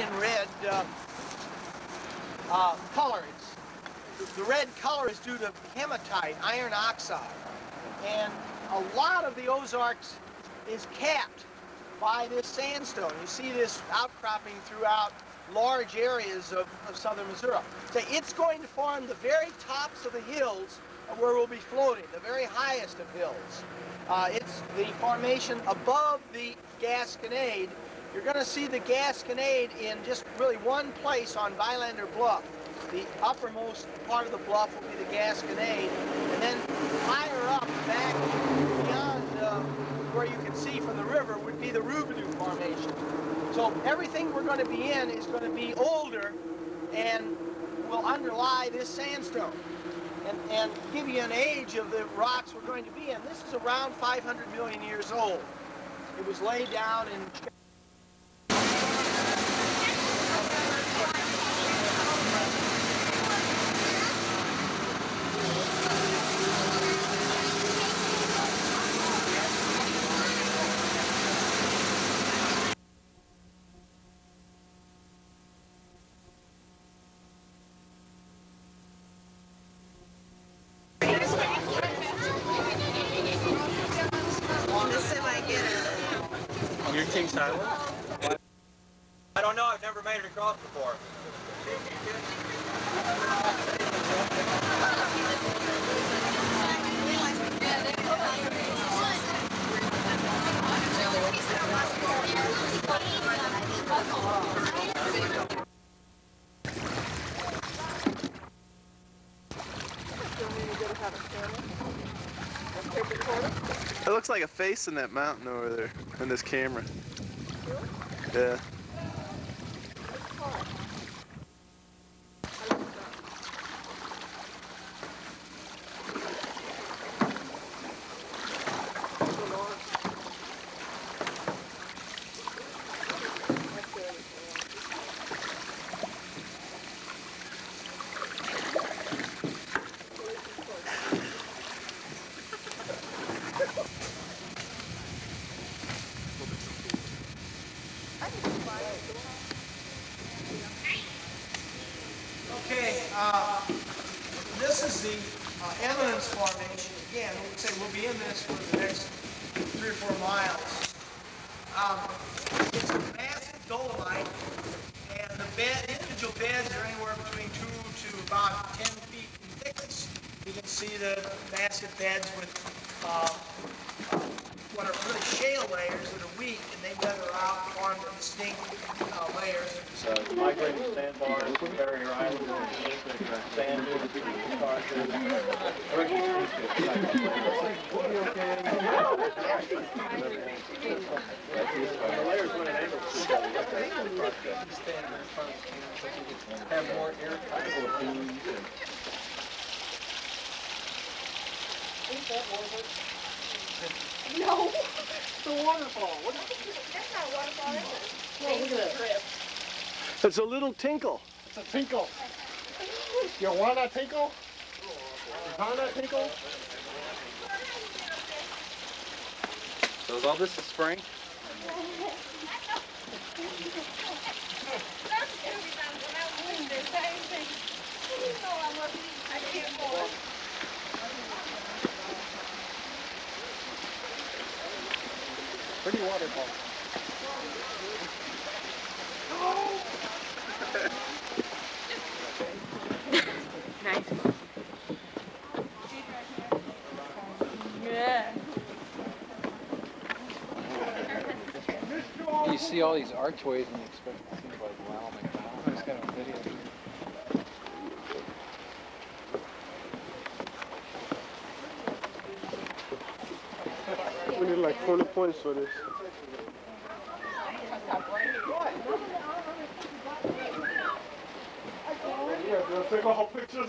Indian red color. The red color is due to hematite, iron oxide. And a lot of the Ozarks is capped by this sandstone. You see this outcropping throughout large areas of southern Missouri. So it's going to form the very tops of the hills where we'll be floating, the very highest of hills. It's the formation above the Gasconade. You're going to see the Gasconade in just really one place on Bylander Bluff. The uppermost part of the bluff will be the Gasconade, and then higher up back beyond where you can see from the river would be the Roubidoux Formation. So everything we're going to be in is going to be older and will underlie this sandstone and give you an age of the rocks we're going to be in. This is around 500 million years old. It was laid down in... I don't know, I've never made it across before. It looks like a face in that mountain over there, in this camera. Yeah. Okay, this is the eminence formation. Again, we say we'll be in this for the next 3 or 4 miles. It's a massive dolomite, and the individual beds are anywhere between 2 to about 10 feet in thickness. You can see the massive beds with what are really shale layers that are weak, and they weather out, form the distinct layers. So migrating sandbars, barrier islands, sand dunes, the layers went in April. Have more air. No, it's a waterfall. What? That's not a waterfall, is it? It's a little tinkle. It's a tinkle. You want a tinkle? You want a tinkle? So is all this a spring? Pretty waterfall. Oh. Nice. Yeah. You see all these archways and you expect to seem like, wow, McDonald's. I just got a video. We need like 20 points for this. Yeah, they'll take all pictures, man.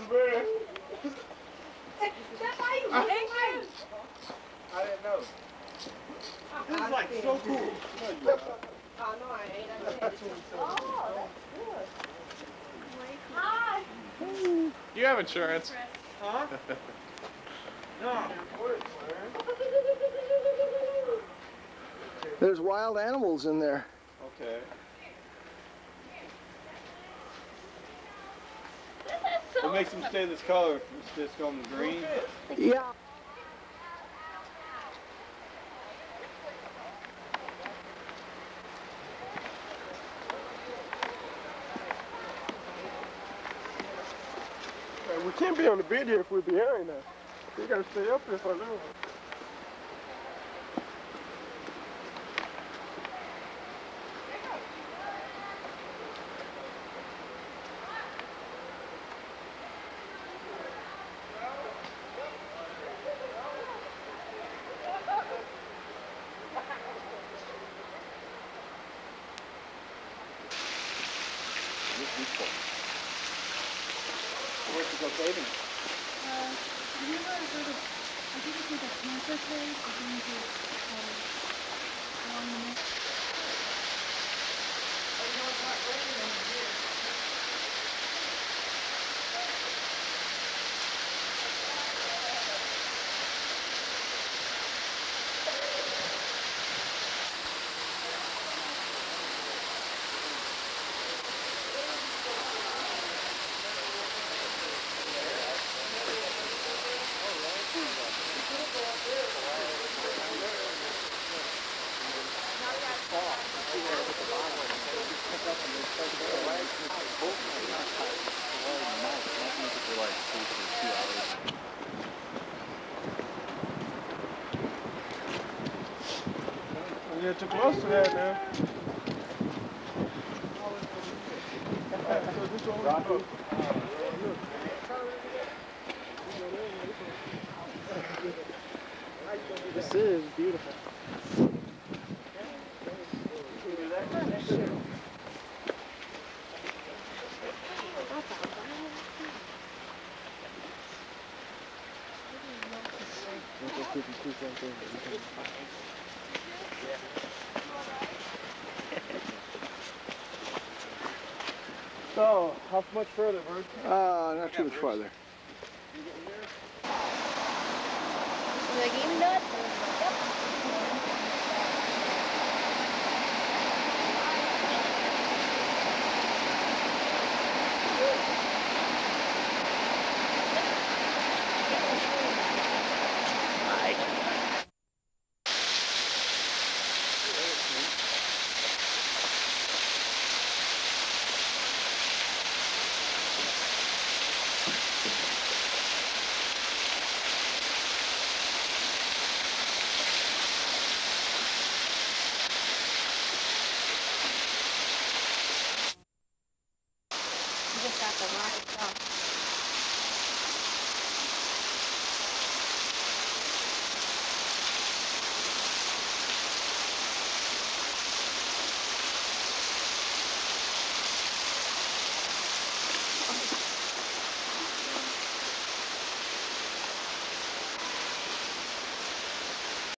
I didn't know. This is like so cool. Oh, no, I ain't. Oh, that's good. You have insurance. Huh? No. There's wild animals in there. Okay. What makes them stay this color? It's just going green? Yeah. We can't be on the bed here if we're behind now. We gotta stay up here for a little bit. You're too close to that, man. This is beautiful. So, how much further, Bert? Not too much farther. Like even that? Just got the rock itself.